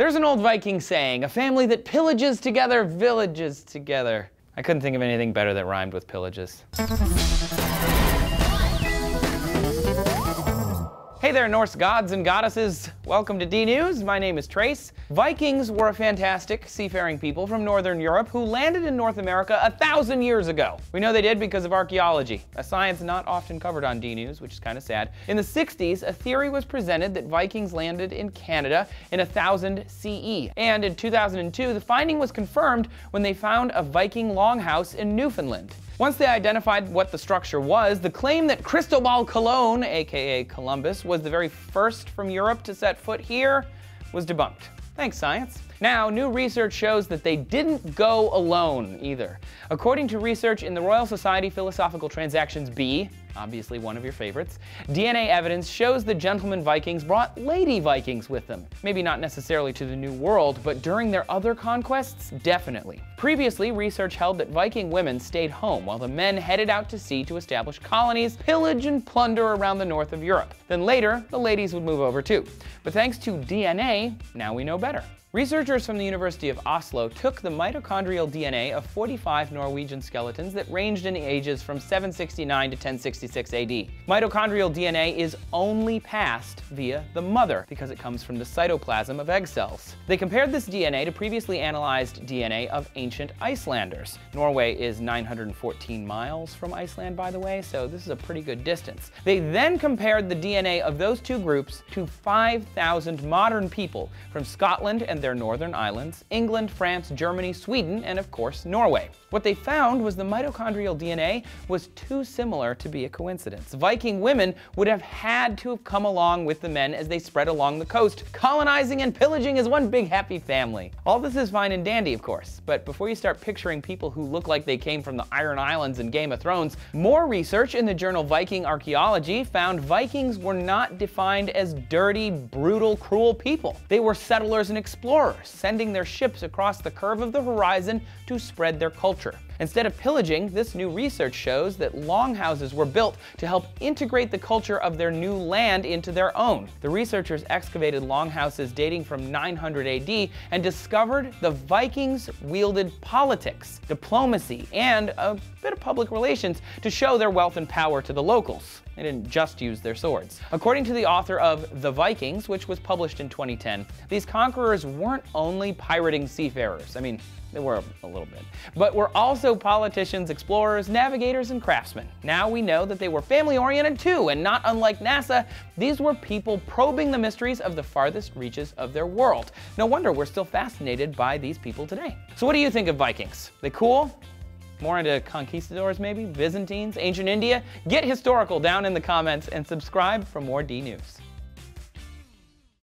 There's an old Viking saying, a family that pillages together, villages together. I couldn't think of anything better that rhymed with pillages. Hey there, Norse gods and goddesses. Welcome to DNews. My name is Trace. Vikings were a fantastic seafaring people from Northern Europe who landed in North America 1,000 years ago. We know they did because of archaeology, a science not often covered on DNews, which is kind of sad. In the 60s, a theory was presented that Vikings landed in Canada in 1000 CE. And in 2002, the finding was confirmed when they found a Viking longhouse in Newfoundland. Once they identified what the structure was, the claim that Cristobal Colon, aka Columbus, was the very first from Europe to set foot here was debunked. Thanks, science. Now, new research shows that they didn't go alone either. According to research in the Royal Society Philosophical Transactions B, obviously one of your favorites, DNA evidence shows the gentlemen Vikings brought lady Vikings with them. Maybe not necessarily to the New World, but during their other conquests, definitely. Previously, research held that Viking women stayed home while the men headed out to sea to establish colonies, pillage and plunder around the north of Europe. Then later, the ladies would move over too. But thanks to DNA, now we know better. Researchers from the University of Oslo took the mitochondrial DNA of 45 Norwegian skeletons that ranged in ages from 769 to 1066 AD. Mitochondrial DNA is only passed via the mother because it comes from the cytoplasm of egg cells. They compared this DNA to previously analyzed DNA of ancient Icelanders. Norway is 914 miles from Iceland, by the way, so this is a pretty good distance. They then compared the DNA of those two groups to 5,000 modern people from Scotland and their northern islands, England, France, Germany, Sweden, and of course, Norway. What they found was the mitochondrial DNA was too similar to be a coincidence. Viking women would have had to have come along with the men as they spread along the coast, colonizing and pillaging as one big happy family. All this is fine and dandy, of course, but before you start picturing people who look like they came from the Iron Islands in Game of Thrones, more research in the journal Viking Archaeology found Vikings were not defined as dirty, brutal, cruel people. They were settlers and explorers, sending their ships across the curve of the horizon to spread their culture. Instead of pillaging, this new research shows that longhouses were built to help integrate the culture of their new land into their own. The researchers excavated longhouses dating from 900 AD and discovered the Vikings wielded politics, diplomacy, and a bit of public relations to show their wealth and power to the locals. They didn't just use their swords. According to the author of The Vikings, which was published in 2010, these conquerors weren't only pirating seafarers. I mean, they were a little bit, but were also politicians, explorers, navigators, and craftsmen. Now we know that they were family-oriented too, and not unlike NASA, these were people probing the mysteries of the farthest reaches of their world. No wonder we're still fascinated by these people today. So what do you think of Vikings? They cool? More into conquistadors maybe? Byzantines? Ancient India? Get historical down in the comments and subscribe for more DNews.